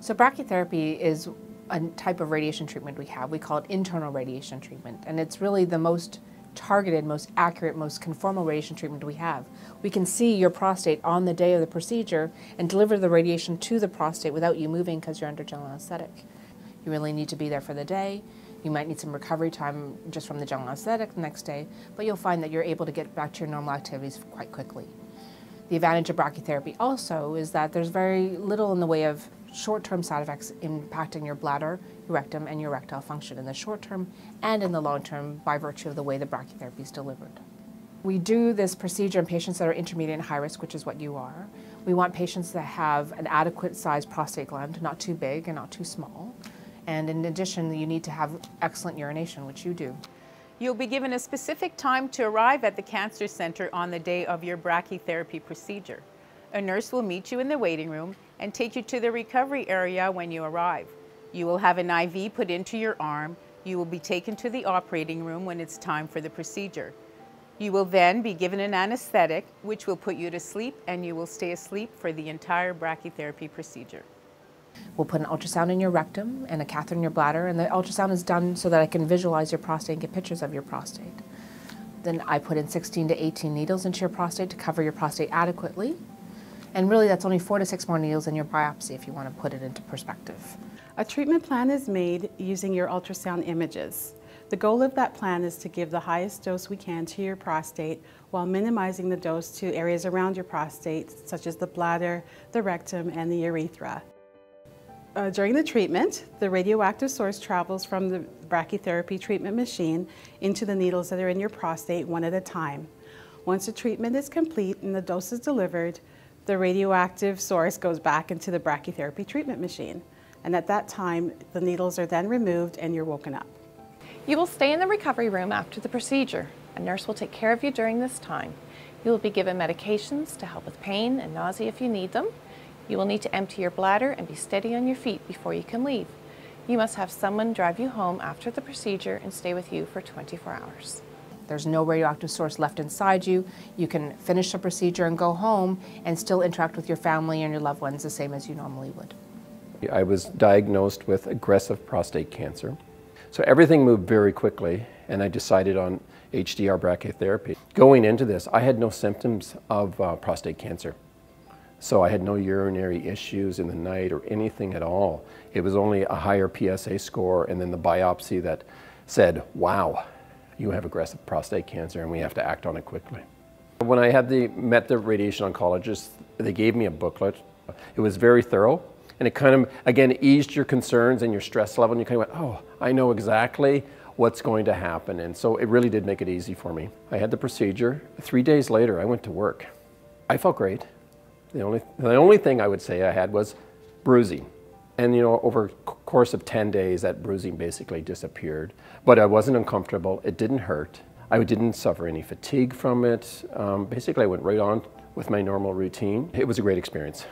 So brachytherapy is a type of radiation treatment we have. We call it internal radiation treatment, and it's really the most targeted, most accurate, most conformal radiation treatment we have. We can see your prostate on the day of the procedure and deliver the radiation to the prostate without you moving because you're under general anesthetic. You really need to be there for the day. You might need some recovery time just from the general anesthetic the next day, but you'll find that you're able to get back to your normal activities quite quickly. The advantage of brachytherapy also is that there's very little in the way of short-term side effects impacting your bladder, your rectum, and your erectile function in the short term and in the long term by virtue of the way the brachytherapy is delivered. We do this procedure in patients that are intermediate and high risk, which is what you are. We want patients that have an adequate sized prostate gland, not too big and not too small. And in addition, you need to have excellent urination, which you do. You'll be given a specific time to arrive at the cancer center on the day of your brachytherapy procedure. A nurse will meet you in the waiting room and take you to the recovery area when you arrive. You will have an IV put into your arm. You will be taken to the operating room when it's time for the procedure. You will then be given an anesthetic, which will put you to sleep, and you will stay asleep for the entire brachytherapy procedure. We'll put an ultrasound in your rectum and a catheter in your bladder, and the ultrasound is done so that I can visualize your prostate and get pictures of your prostate. Then I put in 16 to 18 needles into your prostate to cover your prostate adequately. And really, that's only 4 to 6 more needles in your biopsy if you want to put it into perspective. A treatment plan is made using your ultrasound images. The goal of that plan is to give the highest dose we can to your prostate while minimizing the dose to areas around your prostate, such as the bladder, the rectum, and the urethra. During the treatment, the radioactive source travels from the brachytherapy treatment machine into the needles that are in your prostate one at a time. Once the treatment is complete and the dose is delivered, the radioactive source goes back into the brachytherapy treatment machine. And at that time, the needles are then removed and you're woken up. You will stay in the recovery room after the procedure. A nurse will take care of you during this time. You will be given medications to help with pain and nausea if you need them. You will need to empty your bladder and be steady on your feet before you can leave. You must have someone drive you home after the procedure and stay with you for 24 hours. There's no radioactive source left inside you. You can finish the procedure and go home and still interact with your family and your loved ones the same as you normally would. I was diagnosed with aggressive prostate cancer. So everything moved very quickly, and I decided on HDR brachytherapy. Going into this, I had no symptoms of prostate cancer. So I had no urinary issues in the night or anything at all. It was only a higher PSA score and then the biopsy that said, wow, you have aggressive prostate cancer and we have to act on it quickly. When I met the radiation oncologist, they gave me a booklet. It was very thorough and it kind of, again, eased your concerns and your stress level and you kind of went, oh, I know exactly what's going to happen. And so it really did make it easy for me. I had the procedure. 3 days later, I went to work. I felt great. The only thing I would say I had was bruising. And you know, over the course of 10 days, that bruising basically disappeared. But I wasn't uncomfortable, it didn't hurt. I didn't suffer any fatigue from it. Basically, I went right on with my normal routine. It was a great experience.